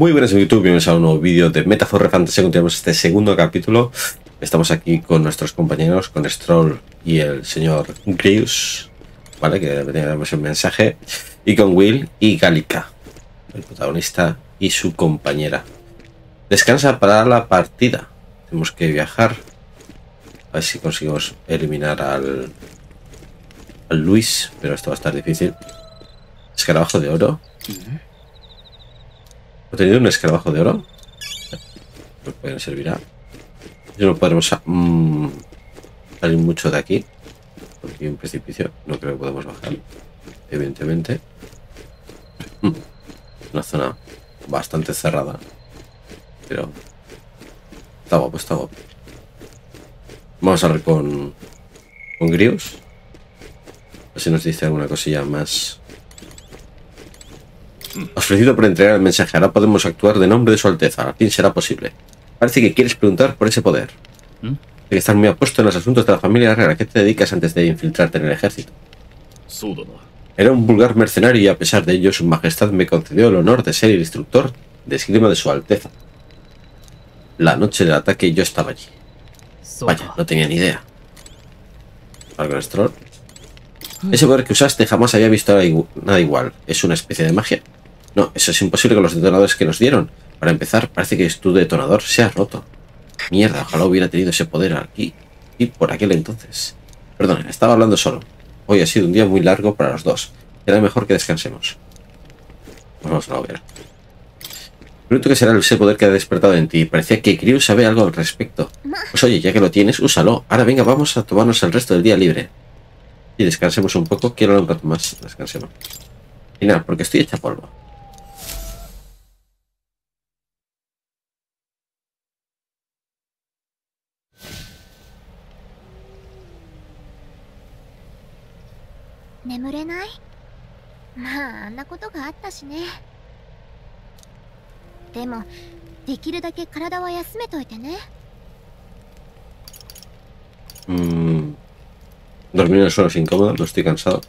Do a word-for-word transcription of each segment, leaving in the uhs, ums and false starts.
Muy buenas en YouTube, bienvenidos a un nuevo vídeo de Metaphor: ReFantazio. Continuamos este segundo capítulo. Estamos aquí con nuestros compañeros, con Strohl y el señor Grius, ¿vale? Que teníamos un mensaje. Y con Will y Gallica, el protagonista y su compañera. Descansa para la partida. Tenemos que viajar. A ver si conseguimos eliminar al, al Louis, pero esto va a estar difícil. Escarabajo de oro. ¿He tenido un escarabajo de oro? Nos pueden servir a... Yo no podremos mmm, salir mucho de aquí. Porque hay un precipicio. No creo que podamos bajar. Evidentemente. Una zona bastante cerrada. Pero... Está guapo, está guapo. Vamos a hablar con... Con Grius. A ver si nos dice alguna cosilla más... Os felicito por entregar el mensaje. Ahora podemos actuar de nombre de su alteza. Al fin será posible. Parece que quieres preguntar por ese poder. ¿Mm? De que estás muy apuesto en los asuntos de la familia real. ¿A qué te dedicas antes de infiltrarte en el ejército? Era un vulgar mercenario y a pesar de ello su majestad me concedió el honor de ser el instructor de esgrima de su alteza. La noche del ataque yo estaba allí. Vaya, no tenía ni idea. Algo Stroll. Ese poder que usaste jamás había visto nada igual. ¿Es una especie de magia? No, eso es imposible con los detonadores que nos dieron. Para empezar, parece que tu detonador se ha roto. Mierda, ojalá hubiera tenido ese poder aquí y por aquel entonces. Perdón, estaba hablando solo. Hoy ha sido un día muy largo para los dos. Será mejor que descansemos. Pues vamos a la hoguera. Creo que será ese poder que ha despertado en ti. Parecía que Grius sabe algo al respecto. Pues oye, ya que lo tienes, úsalo. Ahora venga, vamos a tomarnos el resto del día libre. Y descansemos un poco. Quiero un rato más. Descansemos. Y nada, porque estoy hecha polvo. Mm. Dormir en el suelo es incómodo, no estoy cansado.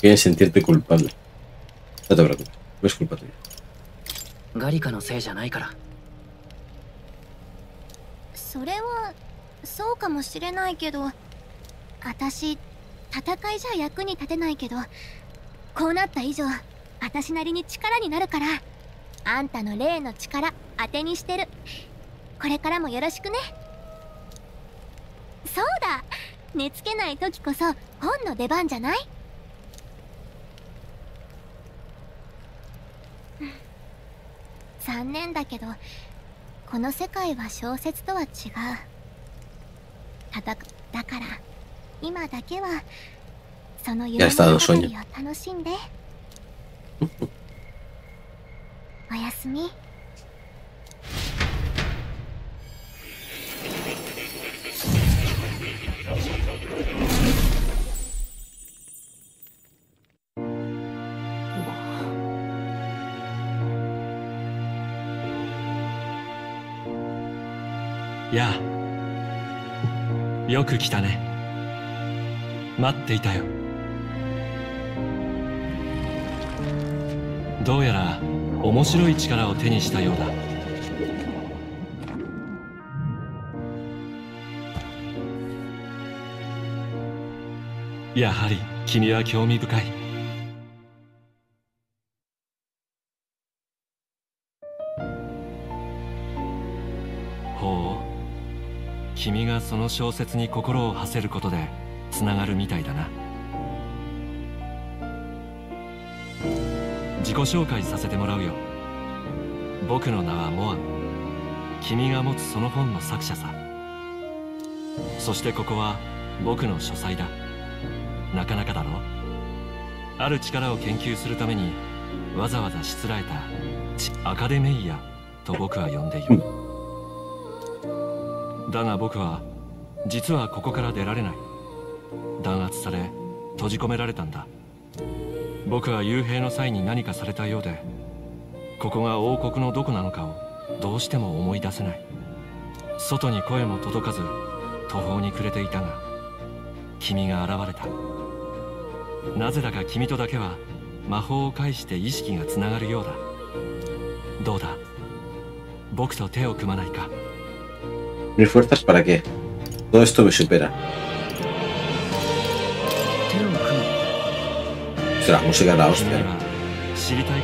Quieres sentirte culpable. No te preocupes, no es culpa tuya. Gallica no sé, ya no hay cara. それはそうかもしれないけど、私戦いじゃ役に立てないけど、こうなった以上、私なりに力になるから、あんたの霊の力当てにしてる。これからもよろしくね。そうだ、寝つけない時こそ本の出番じゃない？残念だけど。 この世界は小説とは違う。だから今だけはその夢の世界を楽しんで。おやすみ。やあ、よく来たね。待っていたよ。どうやら面白い力を手にしたようだ。やはり君は興味深い。ほう。 君がその小説に心を馳せることでつながるみたいだな。自己紹介させてもらうよ。僕の名はモン。君が持つその本の作者さ。そしてここは僕の書斎だ。なかなかだろう。ある力を研究するためにわざわざしつらえたアカデメイヤと僕は呼んでいる。だが僕は実はここから出られない。弾圧され閉じ込められたんだ。僕は幽閉の際に何かされたようで、ここが王国のどこなのかをどうしても思い出せない。外に声も届かず途方に暮れていたが、君が現れた。なぜだか君とだけは魔法を介して意識がつながるようだ。どうだ、僕と手を組まないか？¿Mis fuerzas para qué? Todo esto me supera. La música de la hostia. ¿Qué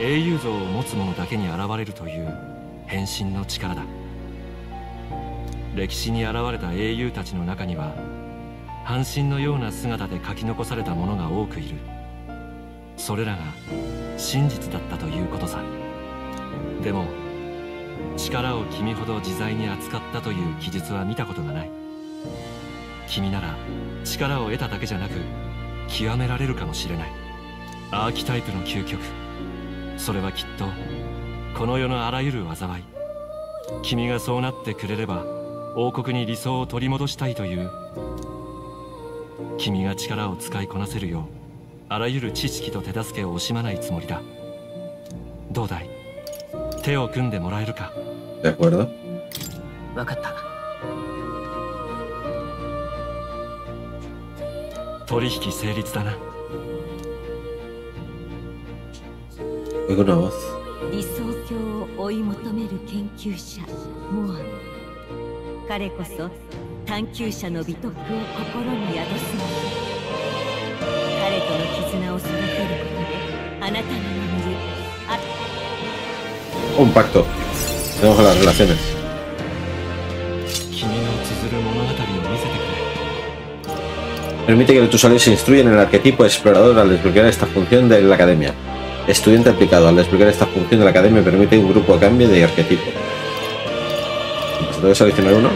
英雄像を持つ者だけに現れるという変身の力だ。歴史に現れた英雄たちの中には、半身のような姿で書き残された者が多くいる。それらが真実だったということさ。でも、力を君ほど自在に扱ったという記述は見たことがない。君なら力を得ただけじゃなく、極められるかもしれない。アーキタイプの究極。 それはきっとこの世のあらゆる災い。君がそうなってくれれば王国に理想を取り戻したいという。君が力を使いこなせるようあらゆる知識と手助けを惜しまないつもりだ。どうだい、手を組んでもらえるか？でacuerdo。わかった。取引成立だな。 Oigo una voz. Un pacto. Tenemos las relaciones. Permite que tus usuarios se instruyan en el arquetipo explorador al desbloquear esta función de la academia. Estudiante aplicado. Al desbloquear esta función de la academia permite un grupo a cambio de arquetipo. ¿Debo seleccionar uno?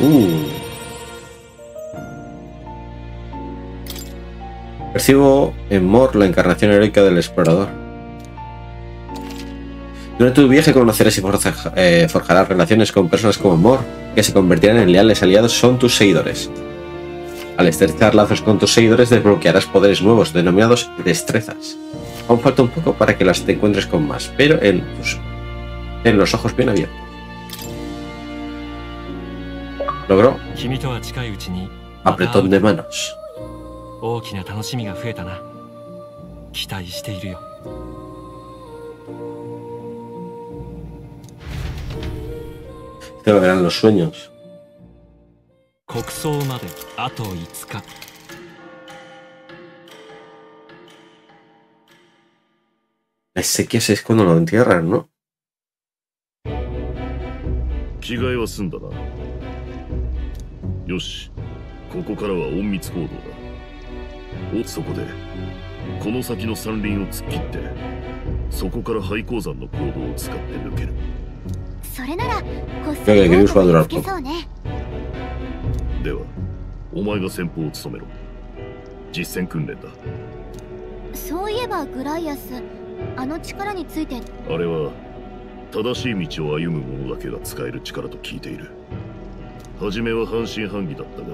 Uh. Percibo en Morn la encarnación heroica del explorador. Durante tu viaje conocerás y forja, eh, forjarás relaciones con personas como Morn, que se convertirán en leales aliados. Son tus seguidores. Al estrechar lazos con tus seguidores desbloquearás poderes nuevos denominados destrezas. Aún falta un poco para que las te encuentres con más, pero en, tus, en los ojos bien abiertos. Logró apretón de manos. Te volverán los sueños. 国葬まであとfive日。La sequía es cuando lo entierran, ¿no? 着替えは済んだな。よし、ここからは隠密行動だ。お、そこでこの先の山林を突っ切って、そこから廃鉱山の坑道を使って抜ける。それならこっそり抜けそうね。 では、お前が先鋒を務めろ。実戦訓練だ。そういえばグライアス、あの力について。あれは正しい道を歩む者だけが使える力と聞いている。初めは半信半疑だったが、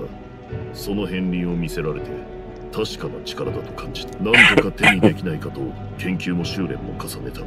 その片鱗を見せられて確かな力だと感じた。何とか手にできないかと研究も修練も重ねたが、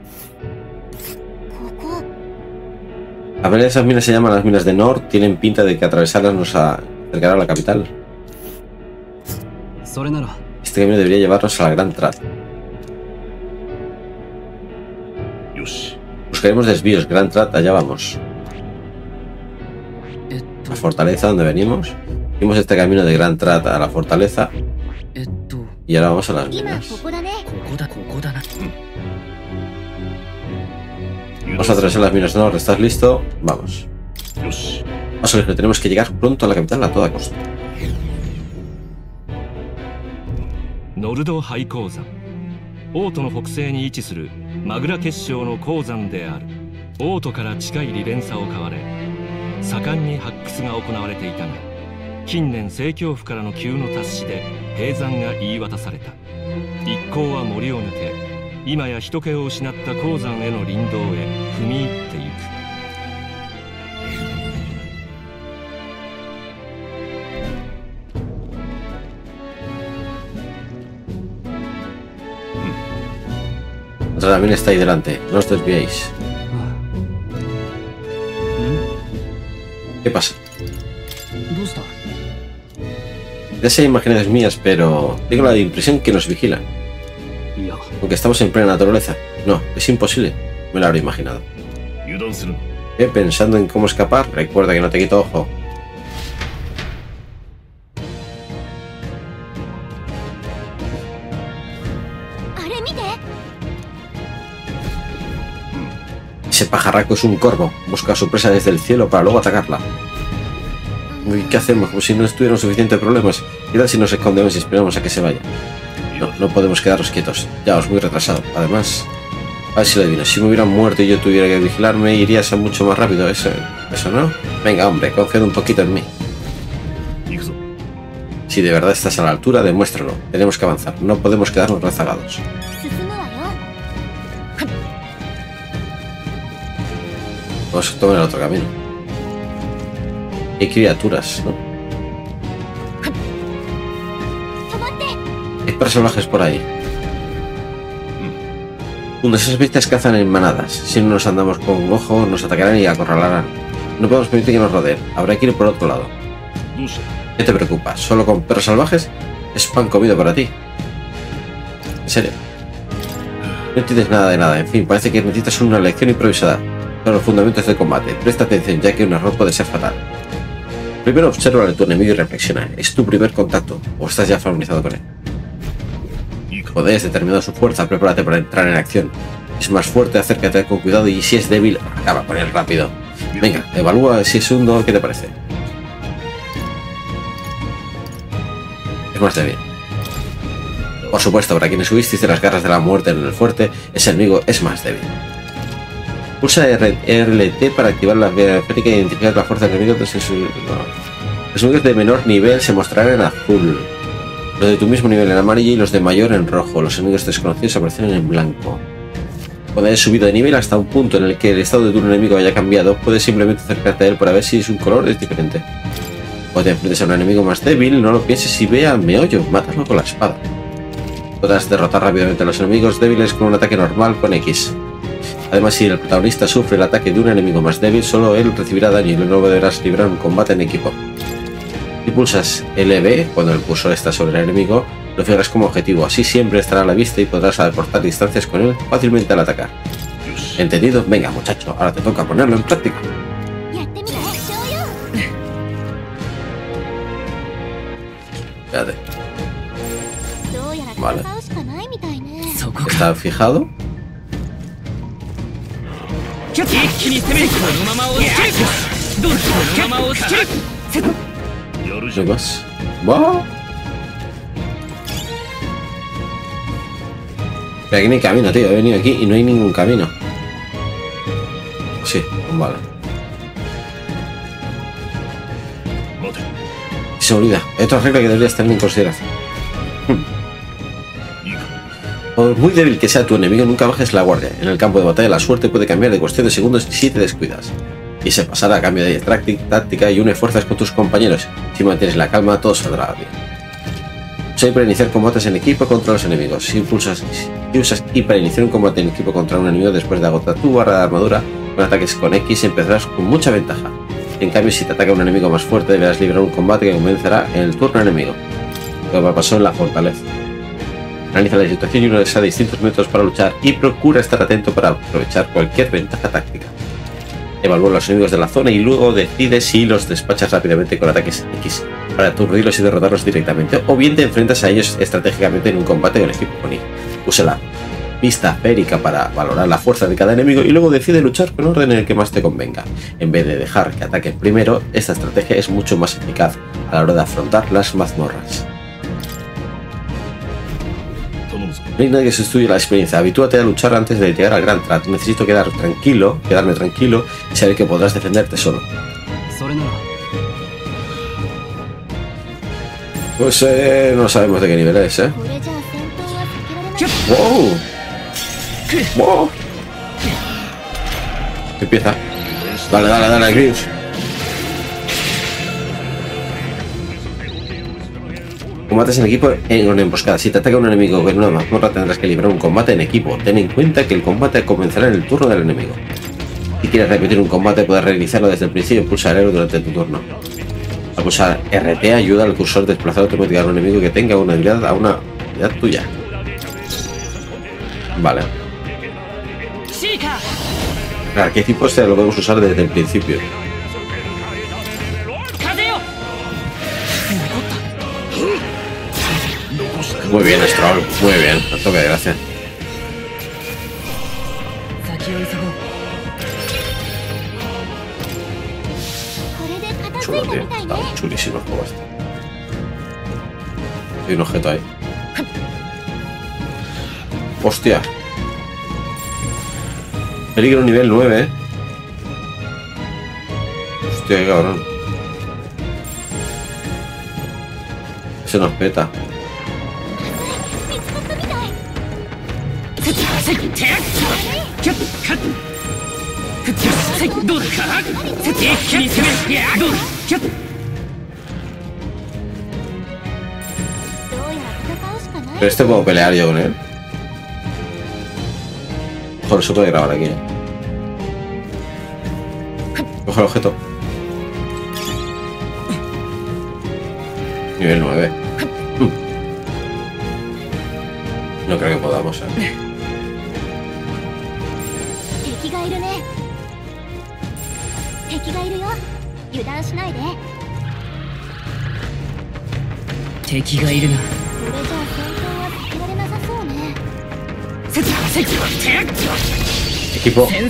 A ver, esas minas se llaman las minas de Nord. Tienen pinta de que atravesarlas nos acercará a la capital. Este camino debería llevarnos a la Gran Trata. Buscaremos desvíos. Gran Trata, allá vamos. La fortaleza donde venimos. Vimos este camino de Gran Trata a la fortaleza. Y ahora vamos a las minas. Vamos a atravesar las minas Nord. ¿Estás listo? Vamos. Vamos a ver, tenemos que llegar pronto a la capital a toda costa. También está ahí delante, no os desviéis. ¿Qué pasa? Ya sé imágenes mías, pero tengo la impresión que nos vigilan. Aunque estamos en plena naturaleza. No, es imposible. Me lo habré imaginado. ¿Eh? Pensando en cómo escapar, recuerda que no te quito ojo. Ese pajarraco es un corvo. Busca su presa desde el cielo para luego atacarla. ¿Y qué hacemos? Como si no estuvieran suficientes problemas. ¿Qué tal si nos escondemos y esperamos a que se vaya? No, no podemos quedarnos quietos. Ya os voy retrasado. Además, a ver si lo adivino. Si me hubieran muerto y yo tuviera que vigilarme, irías mucho más rápido. Eso, eso no. Venga, hombre, confiad un poquito en mí. Si de verdad estás a la altura, demuéstralo. Tenemos que avanzar. No podemos quedarnos rezagados. Vamos a tomar el otro camino. Hay criaturas, ¿no? Hay personajes por ahí. Cuando esas bestias cazan en manadas. Si no nos andamos con ojo, nos atacarán y acorralarán. No podemos permitir que nos rodeen. Habrá que ir por otro lado. ¿Qué te preocupa? Solo con perros salvajes es pan comido para ti. En serio. No entiendes nada de nada. En fin, parece que necesitas una lección improvisada. Son los fundamentos del combate. Presta atención, ya que un error puede ser fatal. Primero observa a tu enemigo y reflexiona. ¿Es tu primer contacto o estás ya familiarizado con él? Podés determinar su fuerza, prepárate para entrar en acción. Es más fuerte, acércate con cuidado y si es débil, acaba con él rápido. Venga, evalúa si es un don, ¿qué te parece? Es más débil. Por supuesto, para quienes huisteis de las garras de la muerte en el fuerte, ese enemigo es más débil. Pulsa R L T para activar la vía férrea e identificar la fuerza enemiga. Los enemigos de menor nivel se mostrarán en azul, los de tu mismo nivel en amarillo y los de mayor en rojo. Los enemigos desconocidos aparecerán en blanco. Cuando hayas subido de nivel hasta un punto en el que el estado de tu enemigo haya cambiado, puedes simplemente acercarte a él para ver si su color es diferente. Cuando te enfrentes a un enemigo más débil, no lo pienses y ve al meollo, mátalo con la espada. Podrás derrotar rápidamente a los enemigos débiles con un ataque normal con X. Además, si el protagonista sufre el ataque de un enemigo más débil, solo él recibirá daño y luego deberás librar un combate en equipo. Si pulsas L B cuando el cursor está sobre el enemigo, lo fijarás como objetivo. Así siempre estará a la vista y podrás acortar distancias con él fácilmente al atacar. ¿Entendido? Venga, muchacho, ahora te toca ponerlo en práctica. Espérate. Vale. ¿Está fijado? ¿Qué más? ¡Wow! Pero aquí no hay camino, tío. He venido aquí y no hay ningún camino. Sí, vale. Se olvida. Hay otra regla que deberías tener en consideración. Por muy débil que sea tu enemigo, nunca bajes la guardia. En el campo de batalla la suerte puede cambiar de cuestión de segundos si te descuidas. Y se pasará a cambio de táctica y une fuerzas con tus compañeros. Si mantienes la calma, todo saldrá bien. seis para iniciar combates en equipo contra los enemigos. Si impulsas y usas I para iniciar un combate en equipo contra un enemigo después de agotar tu barra de armadura con ataques con X, empezarás con mucha ventaja. En cambio, si te ataca un enemigo más fuerte, deberás liberar un combate que comenzará en el turno enemigo. Lo que pasó en la fortaleza. Analiza la situación y utiliza distintos métodos para luchar y procura estar atento para aprovechar cualquier ventaja táctica. Evalúa los enemigos de la zona y luego decide si los despachas rápidamente con ataques X para aturdirlos y derrotarlos directamente, o bien te enfrentas a ellos estratégicamente en un combate con el equipo con Y. Usa la vista férica para valorar la fuerza de cada enemigo y luego decide luchar con orden en el que más te convenga. En vez de dejar que ataquen primero, esta estrategia es mucho más eficaz a la hora de afrontar las mazmorras. No hay nadie que se estudie la experiencia. Habitúate a luchar antes de llegar al Gran Trata. Necesito quedar tranquilo, quedarme tranquilo y saber que podrás defenderte solo. Pues eh, no sabemos de qué nivel es, ¿eh? ¡Wow! ¡Wow! Empieza. Dale, dale, dale, Grius. Combates en equipo en una emboscada. Si te ataca un enemigo en una mazmorra, tendrás que librar un combate en equipo. Ten en cuenta que el combate comenzará en el turno del enemigo. Si quieres repetir un combate, puedes realizarlo desde el principio y pulsar R durante tu turno. Al pulsar R T ayuda al cursor desplazado automáticamente a un enemigo que tenga una habilidad a una habilidad tuya. Vale. Claro, ¿qué tipo este lo podemos usar desde el principio? Muy bien, Strohl, muy bien, a toque de gracia. Chulo, tío. Está chulísimo el juego este. Hay un objeto ahí. Hostia. Peligro nivel nueve, eh. Hostia, qué cabrón. Se nos peta. Pero este puedo pelear yo con él. Mejor eso puede grabar aquí. Coge el objeto. Nivel nueve. No creo que podamos, ¿eh? Equipo. ¿Esta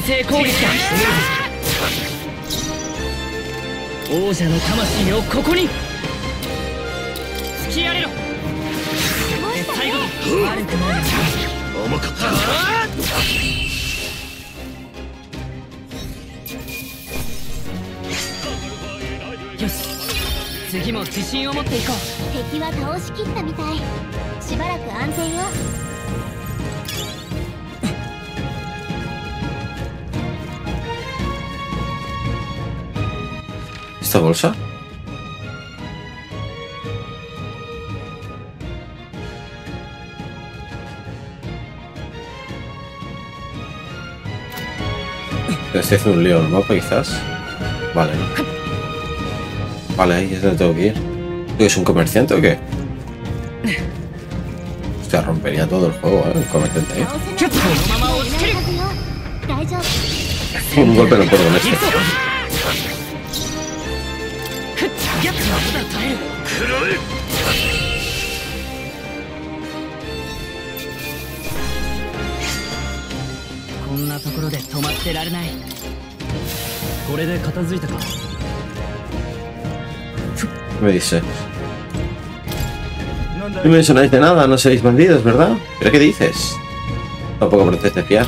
bolsa? Estoy haciendo un lío en el mapa, quizás. Vale. Vale, ahí es donde tengo que ir. ¿Tú eres un comerciante o qué? Hostia, rompería todo el juego, ¿eh? Un comerciante ahí. Un golpe no puedo con este. Me dice. No me sonáis de nada, no seréis bandidos, ¿verdad? ¿Pero qué dices? Tampoco pareces de fiar.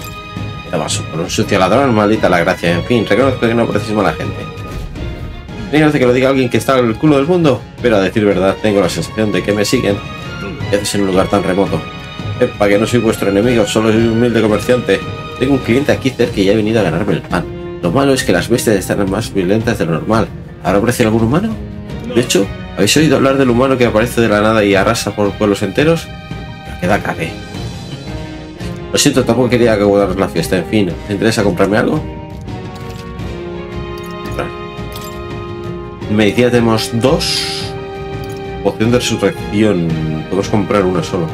Te vas por un sucio ladrón, maldita la gracia. En fin, reconozco que no pareces mala gente. Tiene gracia que lo diga alguien que está en el culo del mundo, pero a decir verdad, tengo la sensación de que me siguen. ¿Qué haces en un lugar tan remoto? Epa, que no soy vuestro enemigo, solo soy un humilde comerciante. Tengo un cliente aquí cerca y ya he venido a ganarme el pan. Lo malo es que las bestias están más violentas de lo normal. ¿Habrá aparecido algún humano? De hecho, ¿Habéis oído hablar del humano que aparece de la nada y arrasa por pueblos enteros? Me queda cagué. Lo siento, tampoco quería que guardaros la fiesta. En fin, ¿te interesa comprarme algo? Me decía, tenemos dos. Poción de resurrección. Podemos comprar una solo.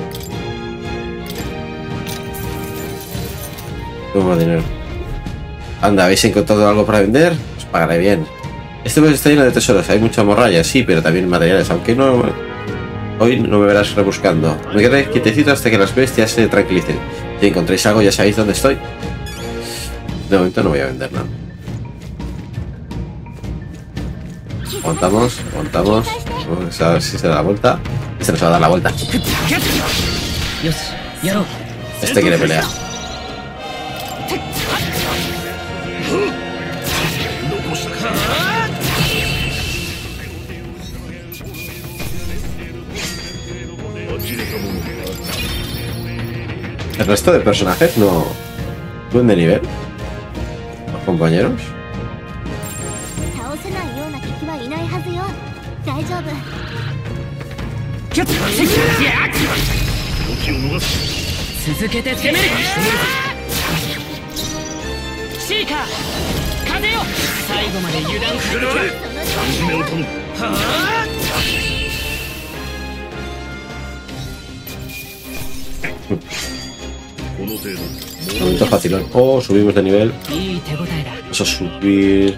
Toma dinero. Anda, ¿habéis encontrado algo para vender? Os pagaré bien. Este mes está lleno de tesoros. Hay mucha morralla, sí, pero también materiales. Aunque no... Hoy no me verás rebuscando. Me quedaré quietecito hasta que las bestias se tranquilicen. Si encontréis algo, ya sabéis dónde estoy. De momento no voy a vender nada. Aguantamos, aguantamos. Vamos a ver si se da la vuelta. Este nos va a dar la vuelta. Este quiere pelear. El resto de personajes no suben de nivel. Los compañeros. Momento facilón. Oh, subimos de nivel. Vamos a subir.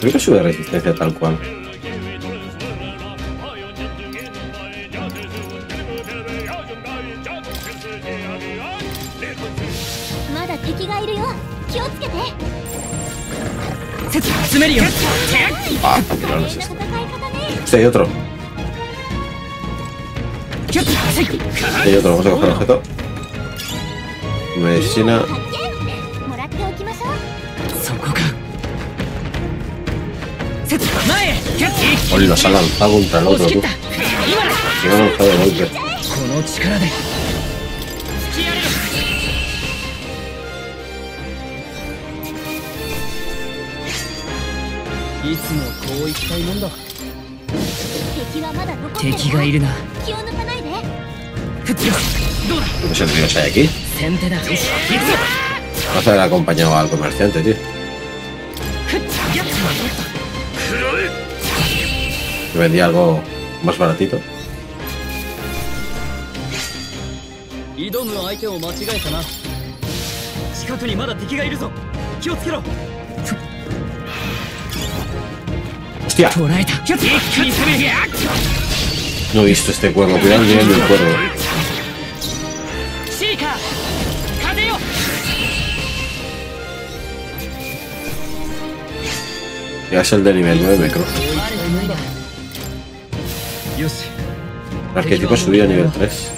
Creo que sube resistencia tal cual. Ah, no es este. Este hay otro. Este hay otro, vamos a coger el objeto. Medicina. Hoy los ha lanzado contra el otro, tú. Se me ha lanzado de golpe. No sé qué hay aquí. Vamos a haber acompañado al comerciante, tío. Me vendía algo más baratito. ¡Hostia! No he visto este cuervo, cuidado el nivel del cuervo. Ya es el de nivel nueve, creo. El arquetipo subió a nivel tres.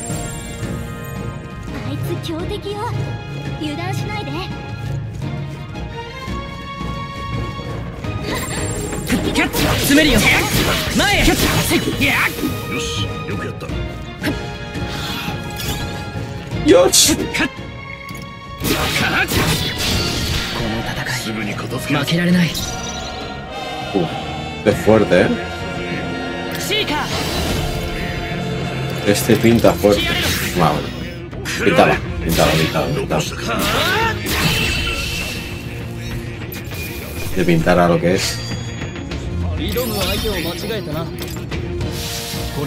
¡Dios! Uh, es fuerte, ¿eh? Este pinta fuerte. Ah, bueno. Pintaba, pintaba, pintaba, pintaba. De pintar a lo que es.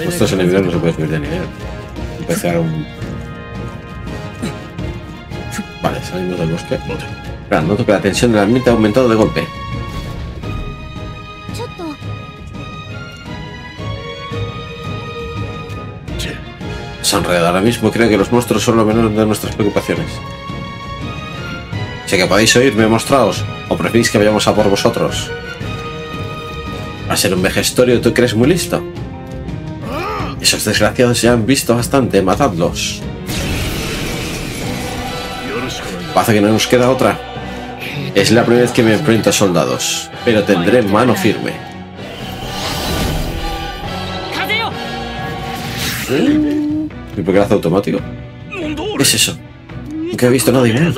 Estos enemigos no se pueden subir de nivel. Empezar un... Vale, salimos del bosque. Claro, noto que la tensión del ambiente ha aumentado de golpe. Sonredo, ahora mismo creo que los monstruos son lo menos de nuestras preocupaciones. Si que podéis oírme, mostraos, o preferís que vayamos a por vosotros. A ser un vejestorio, ¿tú crees muy listo? Esos desgraciados ya han visto bastante, matadlos. Parece que no nos queda otra. Es la primera vez que me enfrento a soldados, pero tendré mano firme. ¿Y por qué lo hace automático? ¿Qué es eso? Nunca he visto nada igual.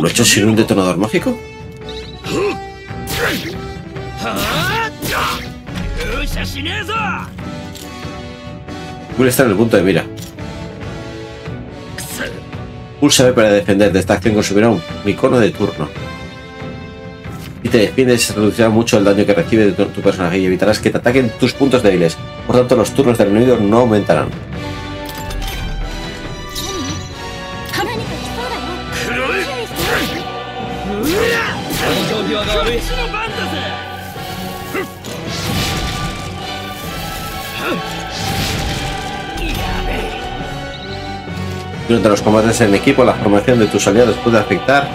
¿Lo he hecho sin un detonador mágico? ¡Muralla chinesa! Will está en el punto de mira. Pulsa B para defenderte. Esta acción consumirá un icono de turno. Si te defiendes, reducirá mucho el daño que recibe de tu, tu personaje y evitarás que te ataquen tus puntos débiles. Por tanto, los turnos del enemigo no aumentarán. Durante los combates en equipo, la formación de tus aliados puede afectar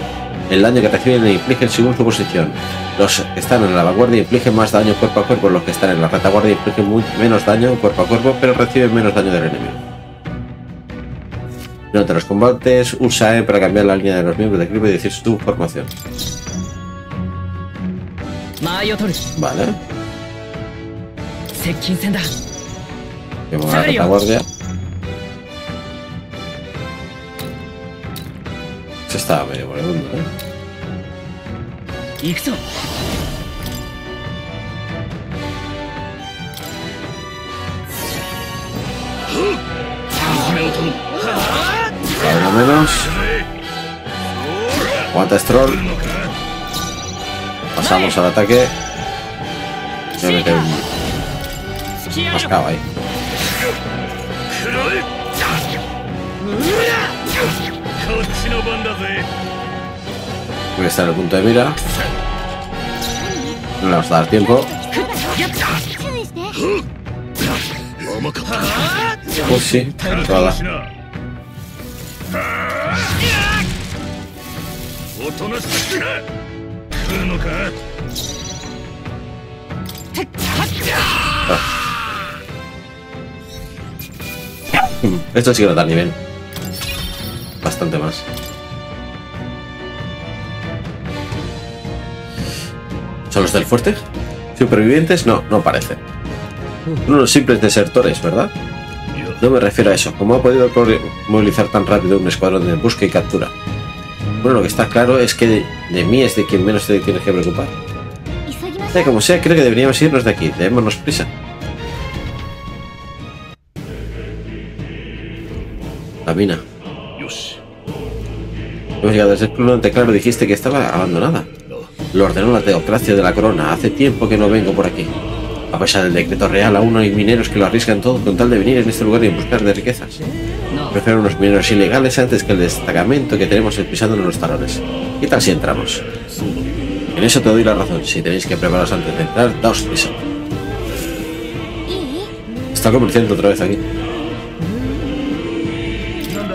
el daño que reciben e infligen según su posición. Los que están en la vanguardia infligen más daño cuerpo a cuerpo, los que están en la retaguardia infligen muy menos daño cuerpo a cuerpo, pero reciben menos daño del enemigo. Durante los combates, usa E para cambiar la línea de los miembros del equipo y decir su formación. Vale. Vamos a la retaguardia. Se está medio moribundo, ¿eh? Cada uno menos. Aguanta Stroll. Pasamos al ataque. Yo me quedo mascado ahí. Voy a estar en el punto de mira. No le vamos a dar tiempo. Pues sí, entrada. Esto sí que no da nivel. Bastante más. ¿Son los del fuerte? ¿Supervivientes? No, no parece. Unos simples desertores, ¿verdad? No me refiero a eso. ¿Cómo ha podido movilizar tan rápido un escuadrón de busca y captura? Bueno, lo que está claro es que de, de mí es de quien menos te tienes que preocupar. Sea como sea, creo que deberíamos irnos de aquí. Démonos prisa. La mina. Hemos llegado desde el club donde, claro, dijiste que estaba abandonada. Lo ordenó la teocracia de la corona. Hace tiempo que no vengo por aquí. A pesar del decreto real, aún hay mineros que lo arriesgan todo con tal de venir en este lugar y buscar de riquezas. Prefiero unos mineros ilegales antes que el destacamento que tenemos pisándonos los talones. ¿Qué tal si entramos? En eso te doy la razón. Si tenéis que prepararos antes de entrar, daos prisa. Está comerciando otra vez aquí.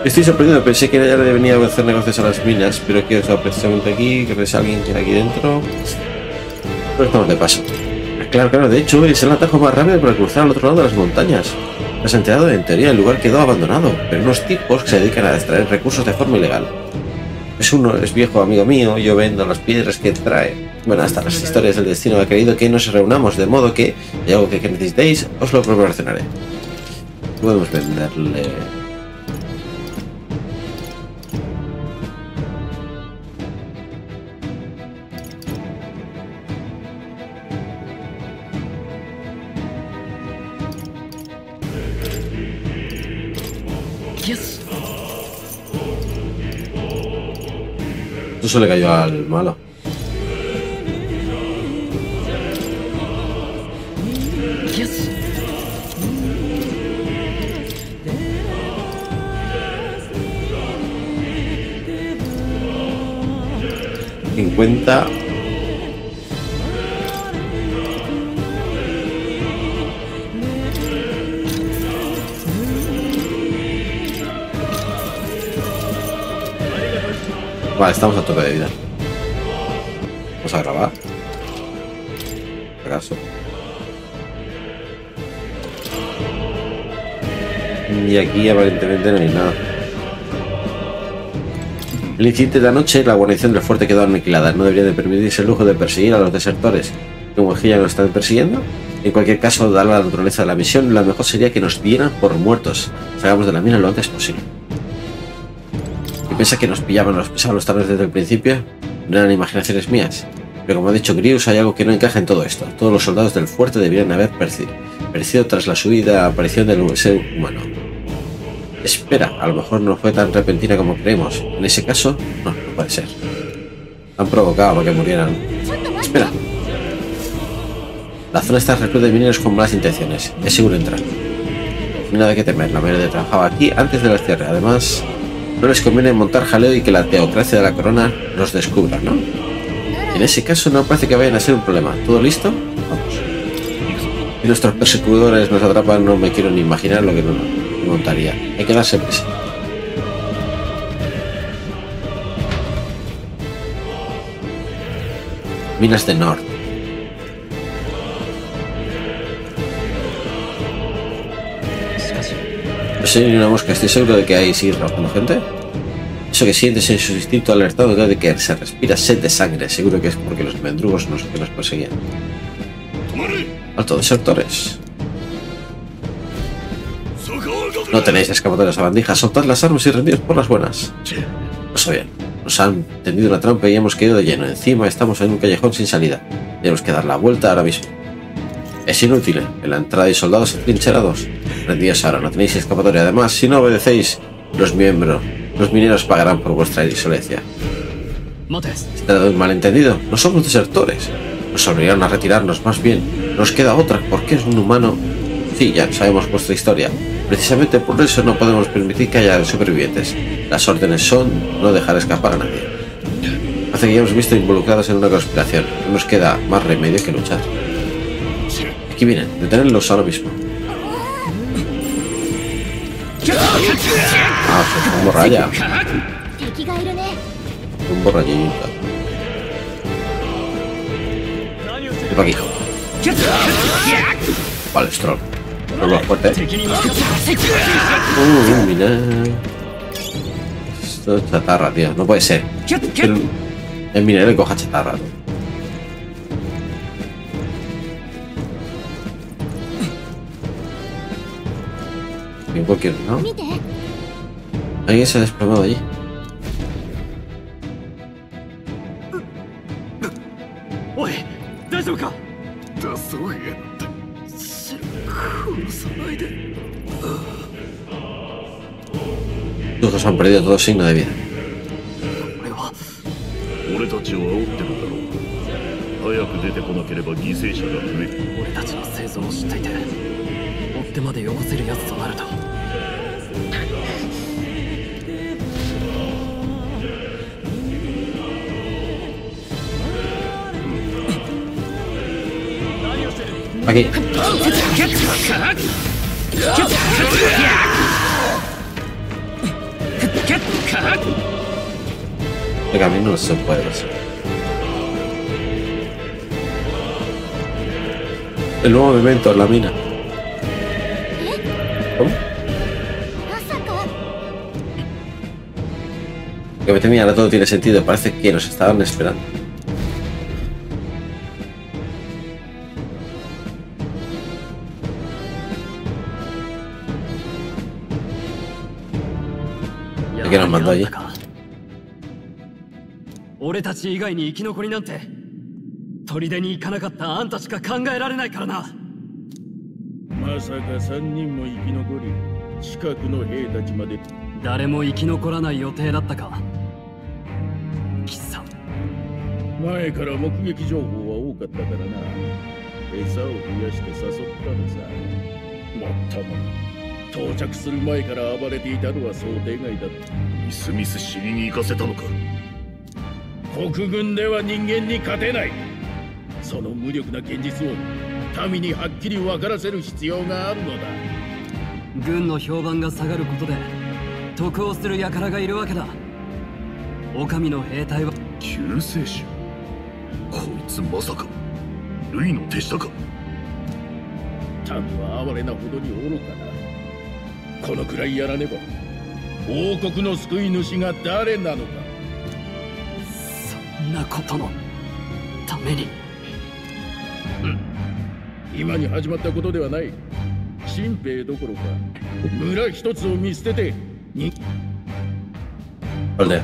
Estoy sorprendido, pensé que ya le venía a hacer negocios a las minas, pero que está precisamente aquí, que es alguien que está aquí dentro. Pero estamos de paso. Claro, claro, de hecho es el atajo más rápido para cruzar al otro lado de las montañas. Te has enterado, en teoría el lugar quedó abandonado, pero unos tipos que se dedican a extraer recursos de forma ilegal. Es uno, es viejo amigo mío, yo vendo las piedras que trae. Bueno, hasta las historias del destino ha querido que nos reunamos, de modo que, de algo que necesitéis, os lo proporcionaré. Podemos venderle... Eso le cayó al malo. cincuenta. Vale, estamos a tope de vida. Vamos a grabar. ¿Acaso? Y aquí aparentemente no hay nada. El incidente de la noche, la guarnición del fuerte quedó aniquilada. No debería de permitirse el lujo de perseguir a los desertores. Como es que ya nos están persiguiendo. En cualquier caso, dada la naturaleza de la misión, lo mejor sería que nos dieran por muertos. Salgamos de la mina lo antes posible. ¿Piensa que nos pillaban los pesados los talones desde el principio? No eran imaginaciones mías. Pero como ha dicho Grius, hay algo que no encaja en todo esto. Todos los soldados del fuerte deberían haber perecido tras la subida aparición del ser humano. Espera, a lo mejor no fue tan repentina como creemos. En ese caso, no, no puede ser. Han provocado para que murieran. Espera. La zona está recluta de mineros con malas intenciones. Es seguro entrar. Nada que temer, la mayoría trabajaba aquí antes de la cierre. Además, no les conviene montar jaleo y que la teocracia de la corona nos descubra, ¿no? En ese caso no parece que vayan a ser un problema. ¿Todo listo? Vamos. Si nuestros perseguidores nos atrapan, no me quiero ni imaginar lo que nos montaría. Hay que darse prisa. Minas de Nord. No sé ni una mosca, estoy seguro de que hay sí trabajando gente. Eso que sientes en su instinto alertado de que se respira sed de sangre, seguro que es porque los mendrugos no sé qué nos perseguían. Alto, desertores. No tenéis escapatorias a bandijas, soltad las armas y rendidos por las buenas. Pues bien, nos han tendido una trampa y hemos caído de lleno. Encima estamos en un callejón sin salida. Tenemos que dar la vuelta ahora mismo. Es inútil, en la entrada hay soldados atrincherados. Rendidos ahora, no tenéis escapatoria. Además, si no obedecéis, los miembros, los mineros pagarán por vuestra insolencia. Se trata de un malentendido, no somos desertores. Nos obligaron a retirarnos, más bien. Nos queda otra, porque es un humano. Sí, ya sabemos vuestra historia. Precisamente por eso no podemos permitir que haya supervivientes. Las órdenes son no dejar escapar a nadie. Hace que ya hemos visto involucrados en una conspiración. No nos queda más remedio que luchar. Aquí vienen, detenerlos ahora mismo. Ah, pues un borralla. Un borrallito. Y para aquí. Vale, Strohl. No lo fuerte. Uh, mira. Esto es chatarra, tío. No puede ser. Pero el minero le coja chatarra, tío. En cualquier, ¿no? Alguien se ha desplomado allí. Todos han perdido todo signo de vida. Aquí. El camino no se puede hacer. El nuevo movimiento en la mina. ¿Cómo? Que me temía, ahora todo tiene sentido. Parece que nos estaban esperando. ¿Qué nos mandó allí? Mises 王国の救い主が誰なのかそんなことのために今に始まったことではない新兵どころか村一つを見捨ててにあれ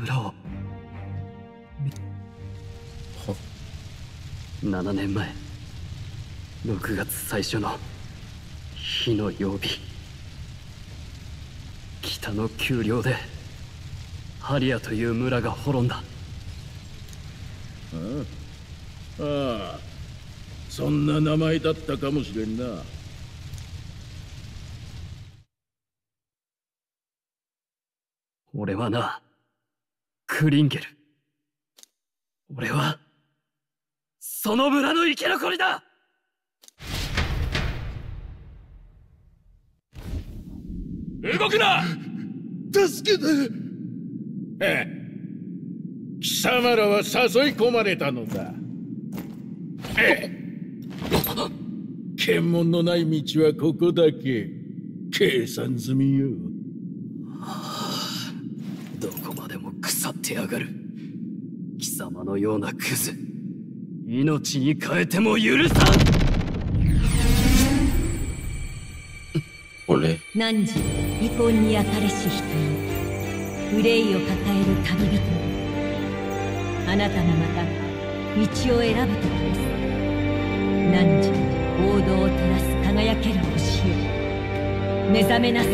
村をななねんまえろくがつ最初の火の曜日、北の丘陵でハリアという村が滅んだ。ああ、そんな名前だったかもしれんな。俺はな、クリンゲル。俺はその村の生き残りだ。動くな！助けて！ええ、貴様らは誘い込まれたのだ。ええ、検問のない道はここだけ。計算済みよ。どこまでも腐ってやがる。貴様のようなクズ、命に変えても許さん。俺、何時離婚に新しい人、憂いを抱える旅人、あなたもまた道を選ぶ時です。何時王道を照らす輝ける星を目覚めなさい。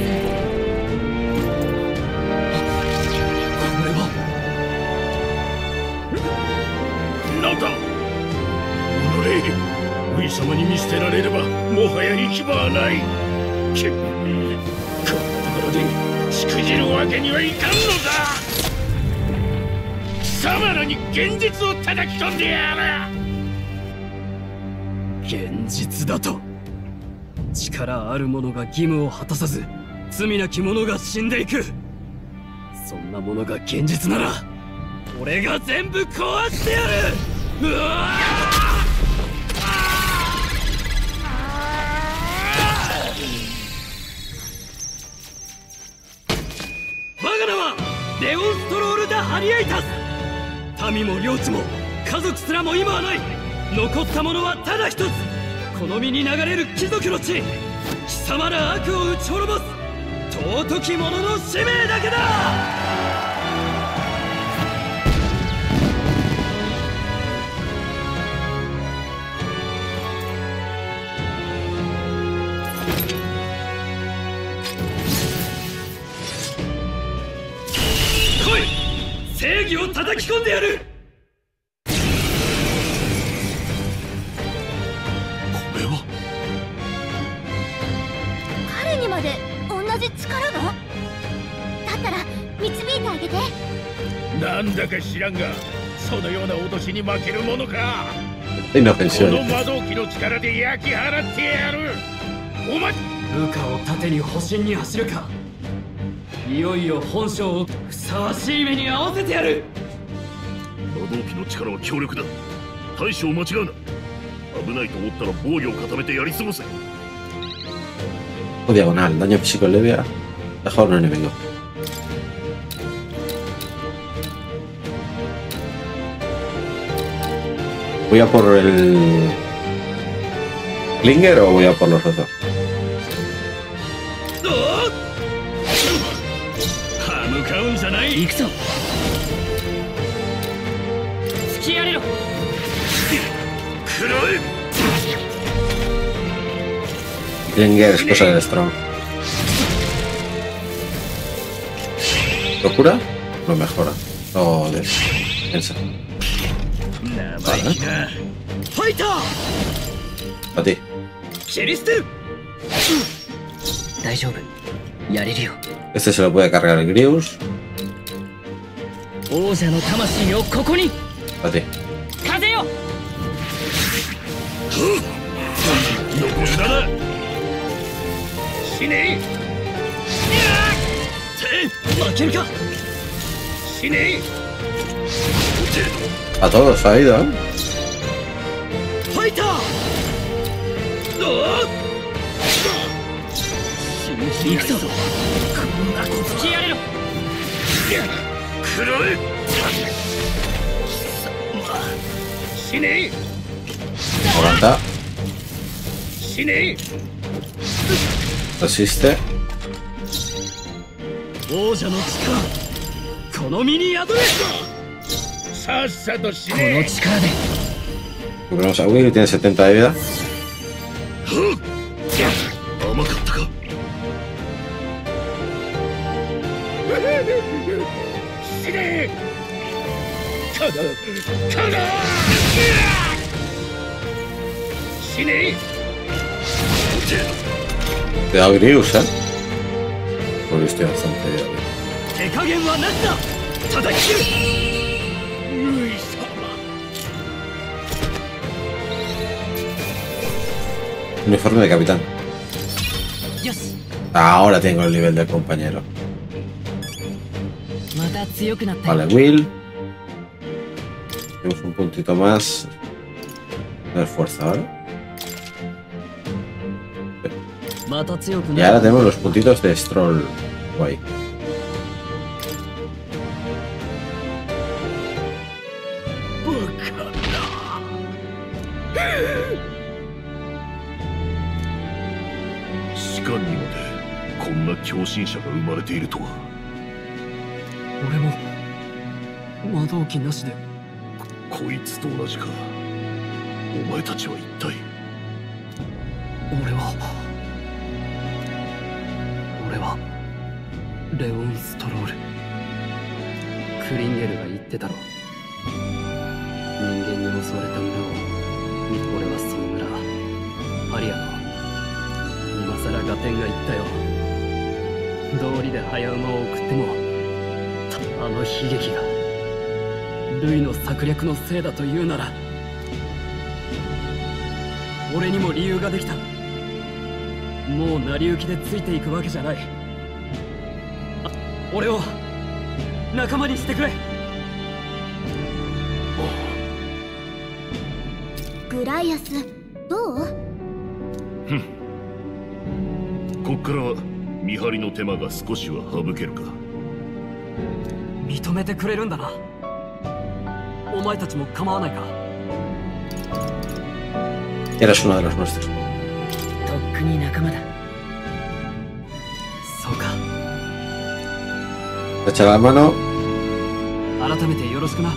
上様に見捨てられればもはや行き場はない。けっ、こんなところでしくじるわけにはいかんのだ。貴様らに現実を叩き込んでやる。現実だと、力ある者が義務を果たさず罪なき者が死んでいく。そんなものが現実なら俺が全部壊してやる。うわあ、レオンストロール・ダ・ハリエイタス。民も領地も家族すらも今はない。残ったものはただ一つ、この身に流れる貴族の血。貴様ら悪を打ち滅ぼす尊き者の使命だけだ。正義を叩き込んでやる。これは彼にまで同じ力が？だったら導いてあげて。なんだか知らんがそのような脅しに負けるものか。この魔導機の力で焼き払ってやる。お前、部下を盾に保身に走るか。いよいよ本性をふさわしい目に合わせてやる。魔導機の力は強力だ。大将間違うな。危ないと思ったら防御を固めてやり過ごせ。おでおな、daño físico leve a dejar un enemigo. ¿Voy a por el Clinker o voy a por los otros? Clinker es cosa de Strohl. ¿Lo cura? Lo mejora. No despensa. Vale. A ti. Este se lo puede cargar el Grius. A ti. A todos ha ido, ¿eh? Aguanta. Asiste. Volvemos a Will, tiene setenta de vida. Te da Grius, ¿eh? Porque estoy bastante bien. Uniforme de capitán. Ahora tengo el nivel del compañero. Vale, Will. Tenemos un puntito más de fuerza ahora. Y ahora tenemos los puntitos de Strohl. Guay. Clinker. 道理で早馬を送ってもあの悲劇がルイの策略のせいだというなら俺にも理由ができたもう成り行きでついていくわけじゃない俺を仲間にしてくれグライアスどうこっからは 見張りの手間が少しは省けるか認めてくれるんだなお前たちも構わないかやらしくならしましたとっくに仲間だそうかエチャラマノ改めてよろしくな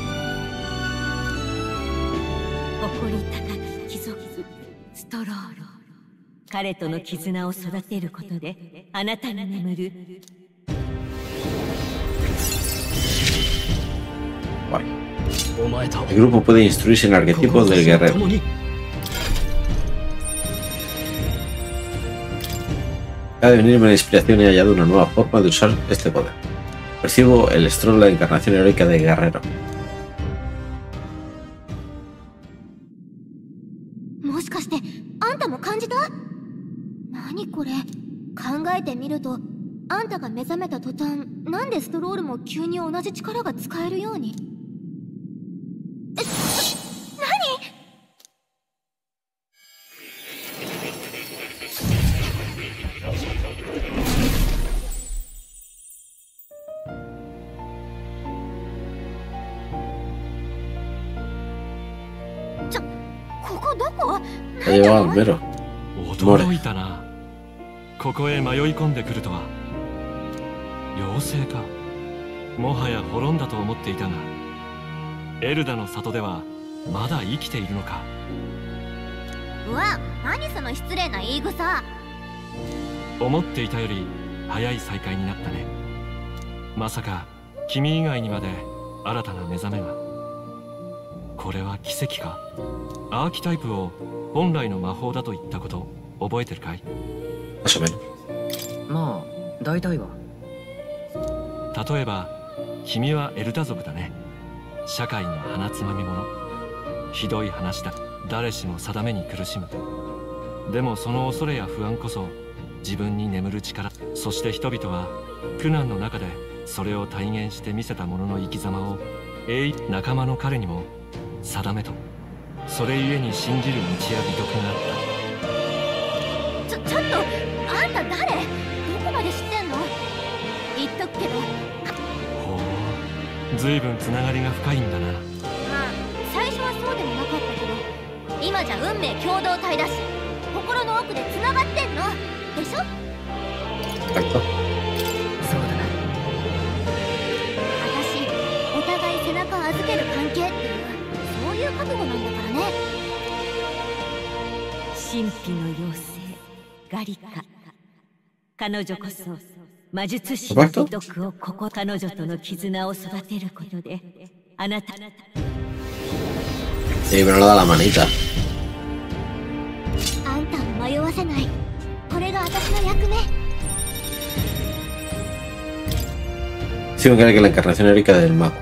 誇り高き貴族ストロール彼との絆を育てることで あなたに眠る。El grupo puede instruirse en arquetipos del guerrero. Acaba de venirme la inspiración y he hallado una nueva forma de usar este poder. Percibo el Strohl, la encarnación heroica del guerrero. Ha llevado al mero. Morn. ここへ迷い込んでくるとは妖精かもはや滅んだと思っていたがエルダの里ではまだ生きているのかうわ何その失礼な言い草思っていたより早い再会になったねまさか君以外にまで新たな目覚めがこれは奇跡かアーキタイプを本来の魔法だと言ったこと覚えてるかい Más o menos. Ma, daitai wa. Tatoeba, kimi wa Elda zoku da ne. Shakai no hanatsumami mono. Hidoi hanashi da. Dare shimo sadame ni kurushimu. Demo sono osore ya fuan koso jibun ni nemuru chikara. Soshite hitobito wa kunan no naka de sore o taigen shite miseta mono no ikizama o ei nakama no kare ni mo sadame to. Sore yue ni shinjiru michi ya bitoku ga atta. ちょっとあんた誰どこまで知ってんの言っとくけどほう随分つながりが深いんだなまあ最初はそうでもなかったけど今じゃ運命共同体だし心の奥でつながってんのでしょはいそうだな私お互い背中を預ける関係っていうそういう覚悟なんだからね神秘の妖精ガリカ。彼女こそ魔術師の秘匿をここ彼女との絆を育てることであなた。え、pero no da la manita。あんたを迷わせない。これが私の役目。 Sigo en que la encarnación Erika del mago.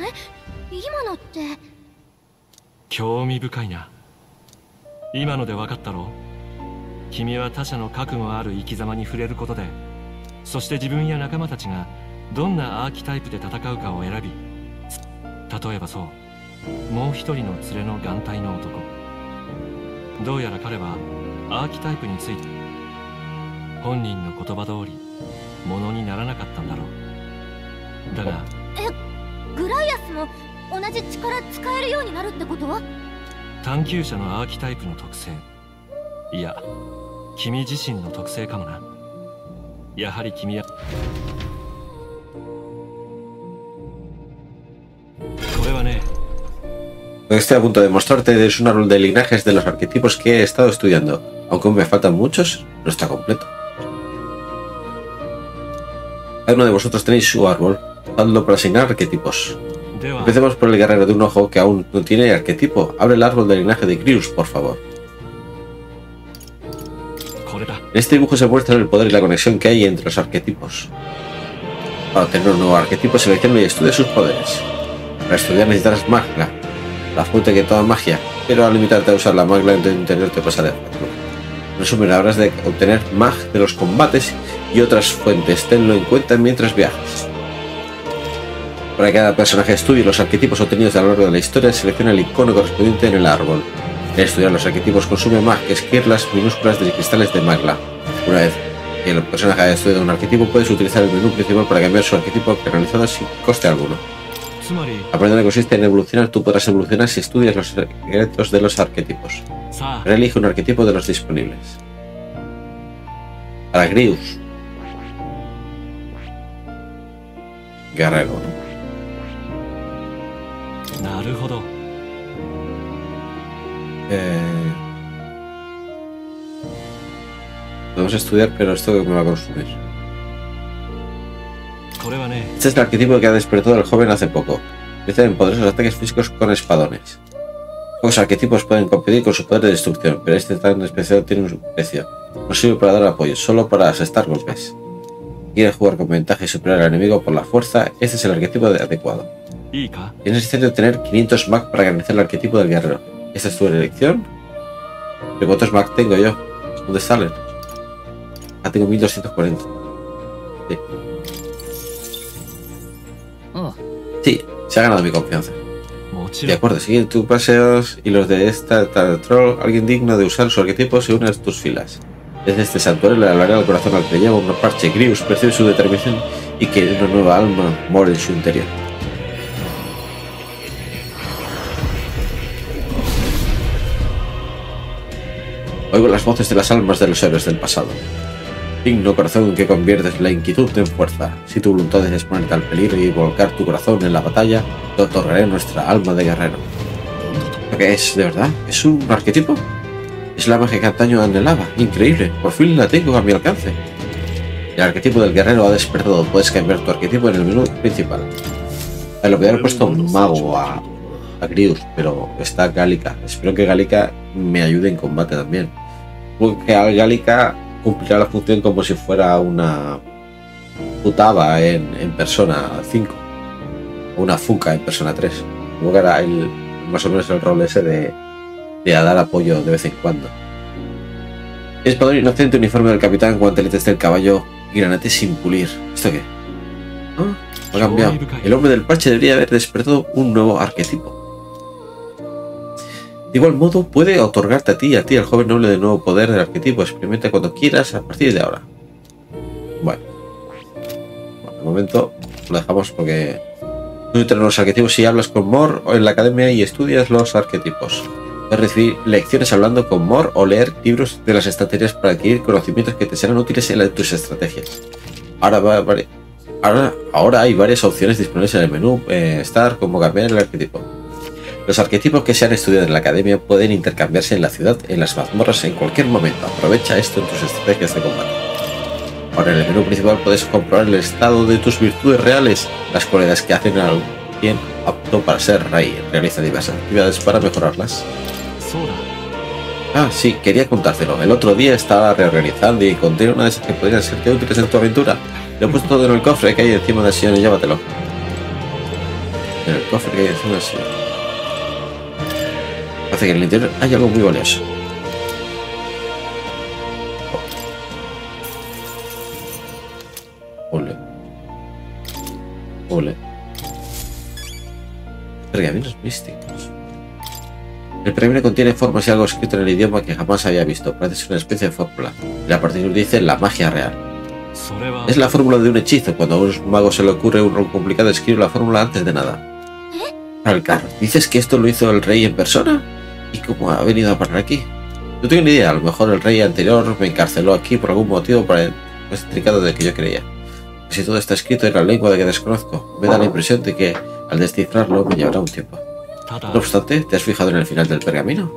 ¿Eh? ものにならなかったんだろう。だが、え、グライアスも同じ力使えるようになるってこと？探求者のアーキタイプの特性。いや、君自身の特性かもな。やはり君は。これはね。Estoy a punto de mostrarte es un árbol de linajes de los arquetipos que he estado estudiando. Aunque me faltan muchos, no está completo. Cada uno de vosotros tenéis su árbol, hazlo para asignar arquetipos. Empecemos por el guerrero de un ojo que aún no tiene arquetipo. Abre el árbol del linaje de Grius, por favor. En este dibujo se muestra el poder y la conexión que hay entre los arquetipos. Para obtener un nuevo arquetipo, selecciona y estudia sus poderes. Para estudiar necesitarás magla, la fuente que toda magia, pero al limitarte a usar la magla en tu interior te pasará de factura. Resumen, habrás de obtener mag de los combates y otras fuentes. Tenlo en cuenta mientras viajas. Para cada personaje estudie los arquetipos obtenidos a lo largo de la historia, selecciona el icono correspondiente en el árbol. El estudiar los arquetipos consume mag que esquirlas minúsculas de cristales de magla. Una vez que el personaje haya estudiado un arquetipo, puedes utilizar el menú principal para cambiar su arquetipo personalizado sin coste alguno. Aprender que consiste en evolucionar, tú podrás evolucionar si estudias los secretos de los arquetipos. Reelige un arquetipo de los disponibles. Para Grius. Guerrero. Eh... Podemos estudiar, pero esto que me va a consumir. Este es el arquetipo que ha despertado el joven hace poco. Empiezan en poderosos ataques físicos con espadones. Pocos arquetipos pueden competir con su poder de destrucción, pero este tan especial tiene un precio. No sirve para dar apoyo, solo para asestar golpes. Quieres jugar con ventaja y superar al enemigo por la fuerza, este es el arquetipo adecuado. Es necesario tener quinientos mag para garantizar el arquetipo del guerrero. ¿Esta es tu elección? ¿Pero cuántos mag tengo yo? ¿Dónde salen? Ah, tengo mil doscientos cuarenta. Sí. Sí, se ha ganado mi confianza. De acuerdo, sigue tus paseos y los de esta Troll. Alguien digno de usar su arquetipo se une a tus filas. Desde este santuario le hablaré al corazón al que le lleva un parche. Grius percibe su determinación y que una nueva alma mora en su interior. Oigo las voces de las almas de los héroes del pasado. Digno corazón que conviertes la inquietud en fuerza. Si tu voluntad es exponerte al peligro y volcar tu corazón en la batalla, te otorgaré nuestra alma de guerrero. ¿Lo que es, de verdad? ¿Es un arquetipo? Es la magia que antaño anhelaba. Increíble. Por fin la tengo a mi alcance. El arquetipo del guerrero ha despertado. Puedes cambiar tu arquetipo en el menú principal. A lo que haber puesto un mago a, a Grius, pero está Gallica. Espero que Gallica me ayude en combate también. Porque a Gallica cumplirá la función como si fuera una putaba en, en persona cinco o una fuca en persona tres. Luego era el, más o menos el rol ese de, de dar apoyo de vez en cuando. Espadón inocente, uniforme del capitán, guanteletes del caballo y granate sin pulir. ¿Esto qué? ¿Ah? Ha cambiado. El hombre del parche debería haber despertado un nuevo arquetipo. De igual modo, puede otorgarte a ti y a ti el joven noble de nuevo poder del arquetipo. Experimenta cuando quieras a partir de ahora. Bueno. Bueno, de momento lo dejamos porque tú tienes los arquetipos si hablas con Morn o en la academia y estudias los arquetipos. Puedes recibir lecciones hablando con Morn o leer libros de las estanterías para adquirir conocimientos que te serán útiles en tus estrategias. Ahora, va, va, ahora, ahora hay varias opciones disponibles en el menú. Eh, estar, como cambiar el arquetipo. Los arquetipos que se han estudiado en la academia pueden intercambiarse en la ciudad, en las mazmorras, en cualquier momento. Aprovecha esto en tus estrategias de combate. Ahora en el menú principal puedes comprobar el estado de tus virtudes reales, las cualidades que hacen a alguien apto para ser rey. Realiza diversas actividades para mejorarlas. Ah, sí, quería contártelo. El otro día estaba reorganizando y encontré una de esas que podrían serte útiles en tu aventura. Lo he puesto todo en el cofre que hay encima del sillón y llévatelo. En el cofre que hay encima del sillón. Parece que en el interior hay algo muy valioso. Ole. Ole. Pergaminos místicos. El pergamino contiene formas y algo escrito en el idioma que jamás había visto. Parece una especie de fórmula. Y a partir de ahí dice la magia real. Es la fórmula de un hechizo. Cuando a un mago se le ocurre un rol complicado, escribe la fórmula antes de nada. Al carro. ¿Dices que esto lo hizo el rey en persona? ¿Y cómo ha venido a parar aquí? No tengo ni idea. A lo mejor el rey anterior me encarceló aquí por algún motivo más intricado del que yo creía. Si todo está escrito en la lengua de que desconozco, me da la impresión de que al descifrarlo me llevará un tiempo. No obstante, ¿te has fijado en el final del pergamino?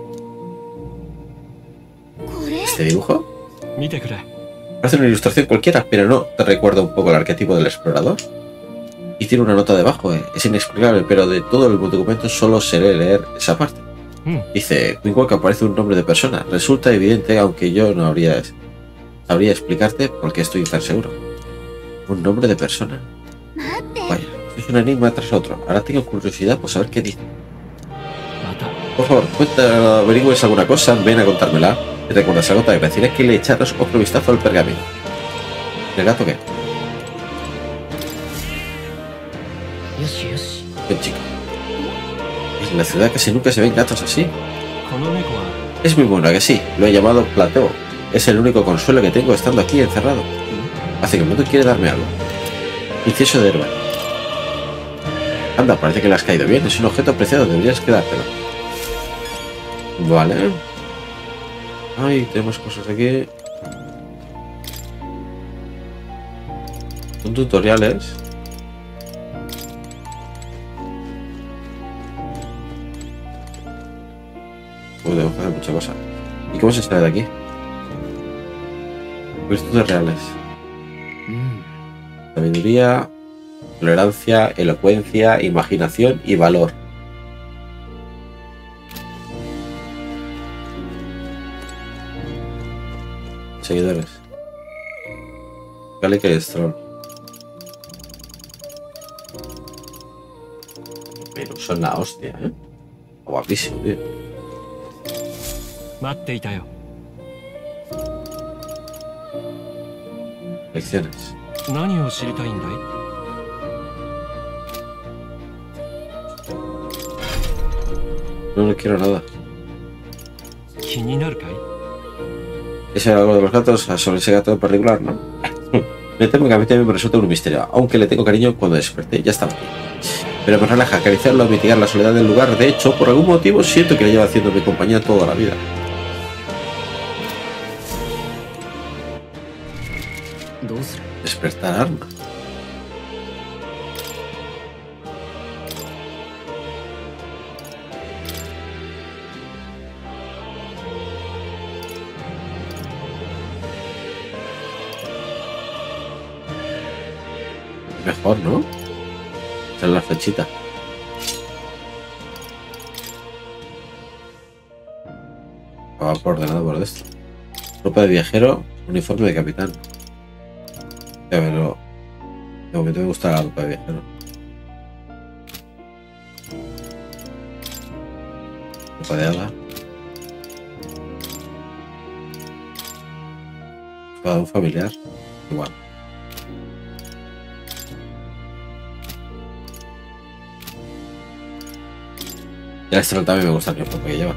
¿Este dibujo? Parece una ilustración cualquiera, pero no te recuerda un poco el arquetipo del explorador. Y tiene una nota debajo, eh. Es inexplicable, pero de todo el documento solo se lee leer esa parte. Dice, Quinwalk aparece un nombre de persona. Resulta evidente, aunque yo no habría, habría explicarte por qué estoy tan seguro. ¿Un nombre de persona? Vaya, es un enigma tras otro. Ahora tengo curiosidad por saber qué dice. Por favor, cuenta, averigües alguna cosa, ven a contármela. Si recuerdas algo, te agradecería que le echaras otro vistazo al pergamino. ¿El gato qué? Qué chico. En la ciudad casi nunca se ven gatos así. Es muy bueno, ¿a que sí? Lo he llamado Plateo. Es el único consuelo que tengo estando aquí encerrado. Hace que el mundo quiere darme algo. Incienso de herba. Anda, parece que le has caído bien. Es un objeto preciado, deberías quedártelo. Vale. Ay, tenemos cosas aquí. Son tutoriales. Uy, tengo que hacer mucha cosa. ¿Y cómo se sale de aquí? Virtudes reales. Sabiduría, tolerancia, elocuencia, imaginación y valor. Seguidores. Gallica y Strohl. Pero son la hostia, ¿eh? Guapísimo, tío. Lecciones. No, no quiero nada. Ese algo de los gatos, sobre ese gato en particular, ¿no? Me temo que a mí también me resulta un misterio, aunque le tengo cariño cuando desperté, ya está. Pero me relaja acariciarlo, mitigar la soledad del lugar. De hecho, por algún motivo siento que le lleva haciendo mi compañía toda la vida. Despertar arma. Mejor, ¿no? Esa es la flechita. Va por ordenado por esto. Ropa de viajero, uniforme de capitán. Ya verlo. De momento me gusta la ropa de viajero. Ropa de hada. Para un familiar. Igual. Ya esto también me gusta el uniforme que lleva.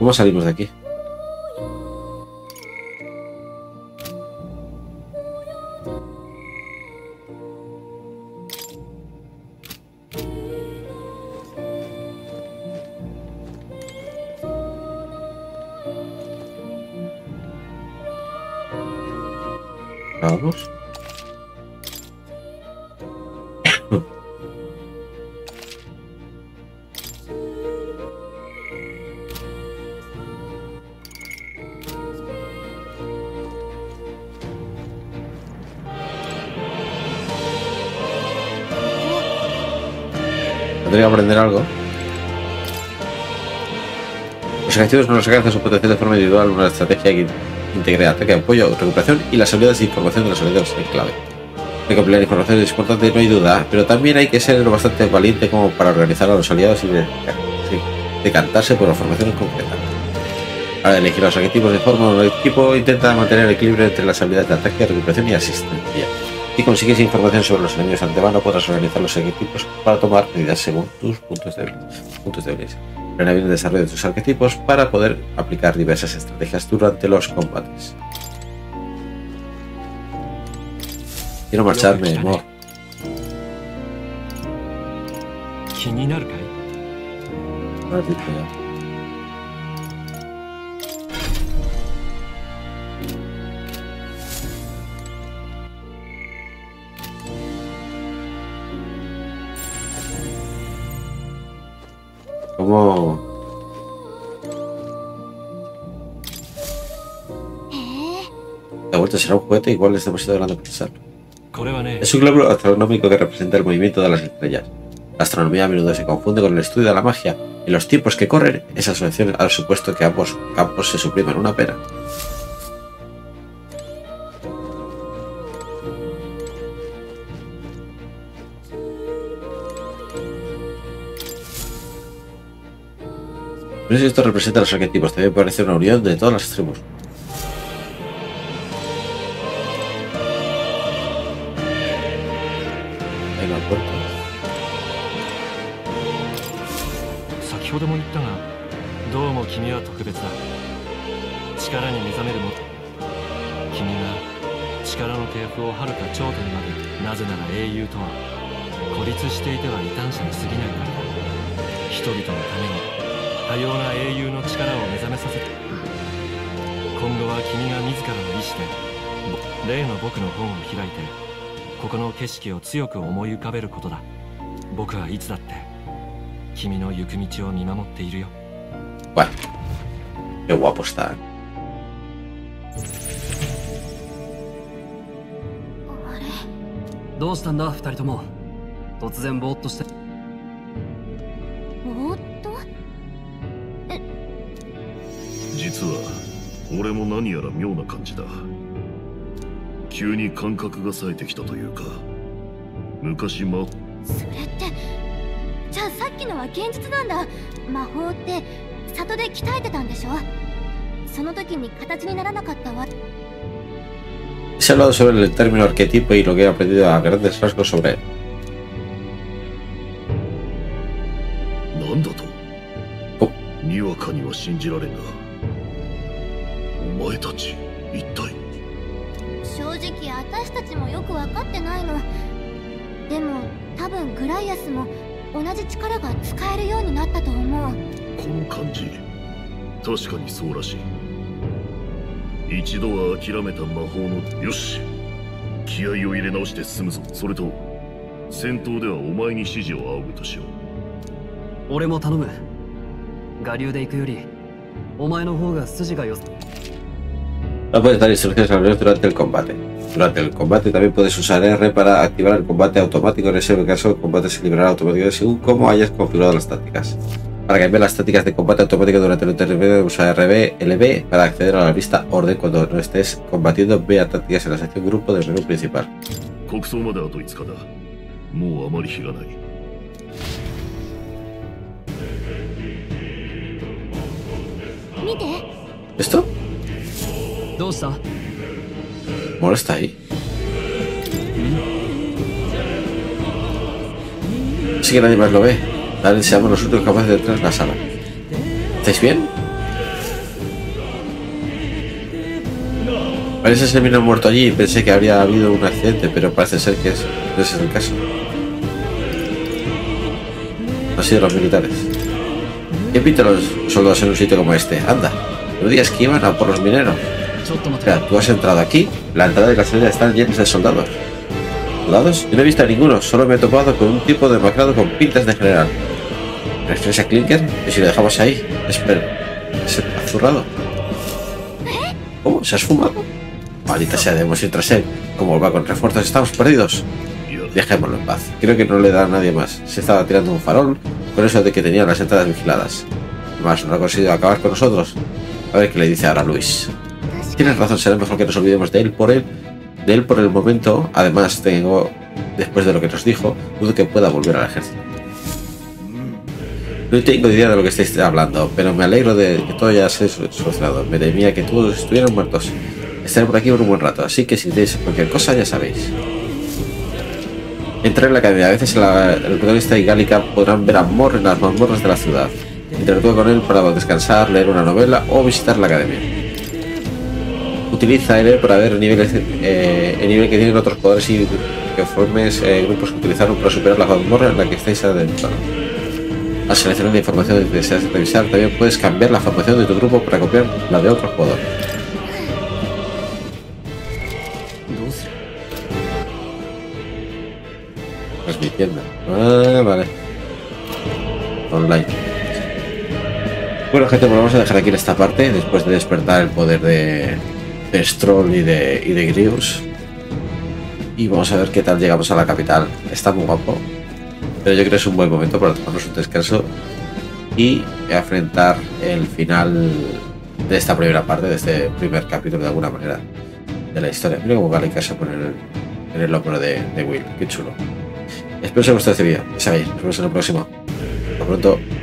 ¿Cómo salimos de aquí? ¿Vamos? Podría aprender algo. Los ejercicios no nos alcanzan su potencial de forma individual, una estrategia que integra ataque, apoyo, recuperación y las habilidades de información de los habilidades es clave. Hay que emplear información es importante, no hay duda, pero también hay que ser bastante valiente como para organizar a los aliados y de, sí, decantarse por las formaciones concretas. Ahora elegir los objetivos de forma del equipo, intenta mantener el equilibrio entre las habilidades de ataque, recuperación y asistencia. Si consigues información sobre los enemigos antemano, podrás organizar los equipos para tomar medidas según tus puntos débiles. Puntos débiles. Planea bien el desarrollo de tus arquetipos para poder aplicar diversas estrategias durante los combates. Quiero marcharme, amor. ¿Cómo? La vuelta será un juguete, igual es demasiado grande para pensarlo. Es un globo astronómico que representa el movimiento de las estrellas. La astronomía a menudo se confunde con el estudio de la magia. En los tiempos que corren, esa asociación ha supuesto que ambos campos se supriman. Una pena. No sé si esto representa los arquetipos. También parece una unión de todas las tribus. Bueno, qué guapo está. ¿Qué pasó, dos? Se ha hablado sobre el término arquetipo y lo que he aprendido a grandes rasgos sobre él. Oh. No puedes dar instrucciones a los durante el combate. Durante el combate también puedes usar R para activar el combate automático. En ese caso, el combate se liberará automáticamente según cómo hayas configurado las tácticas. Para cambiar las tácticas de combate automático durante el intermedio, usa R B, L B para acceder a la vista orden cuando no estés combatiendo. Ve a tácticas en la sección grupo del menú principal. ¿Esto? ¿Moro está ahí? Así que nadie más lo ve. Ahora seamos nosotros capaces de entrar en la sala. ¿Estáis bien? Parece ser vino muerto allí. Pensé que habría habido un accidente, pero parece ser que ese no es el caso. Han sido los militares. ¿Qué pintan los soldados en un sitio como este? Anda, no digas que iban a por los mineros. Espera, tú has entrado aquí. La entrada y la salida están llenas de soldados. ¿Soldados? Yo no he visto a ninguno, solo me he topado con un tipo demacrado con pintas de general. ¿Refieres a Clinker? ¿Y si lo dejamos ahí? Espera, ¿se ha zurrado? ¿Cómo? ¿Se ha esfumado? Maldita sea, debemos ir tras él. Como va con refuerzos, estamos perdidos. dejémoslo en paz. Creo que no le da a nadie más. Se estaba tirando un farol con eso de que tenía las entradas vigiladas. Más no ha conseguido acabar con nosotros. A ver qué le dice ahora Luis. Tienes razón, será mejor que nos olvidemos de él por él, de él por el momento. Además, tengo, después de lo que nos dijo, dudo que pueda volver al ejército. No tengo idea de lo que estáis hablando, pero me alegro de que todo ya se haya solucionado. Me temía que todos estuvieran muertos. Estaré por aquí por un buen rato, así que si tenéis cualquier cosa ya sabéis. Entrar en la academia. A veces la, el protagonista y Gallica podrán ver a Morn en las mazmorras de la ciudad. Interactúa con él para descansar, leer una novela o visitar la academia. Utiliza L para ver niveles, eh, el nivel que tienen otros poderes y que formes eh, grupos que utilizaron para superar la mazmorra en la que estáis adentrados. Al seleccionar la información que deseas revisar, también puedes cambiar la formación de tu grupo para copiar la de otros jugadores. Es mi tienda. Ah, vale. Online. Bueno, gente, pues vamos a dejar aquí en esta parte después de despertar el poder de, de Strohl y de, y de Grius. Y vamos a ver qué tal llegamos a la capital. Está muy guapo. Pero yo creo que es un buen momento para tomarnos un descanso y enfrentar el final de esta primera parte, de este primer capítulo de alguna manera de la historia. Mira cómo Gallica se pone en el, en el hombro de, de Will. Qué chulo. Espero que os haya gustado este vídeo. Ya sabéis, nos vemos en el próximo. Hasta pronto.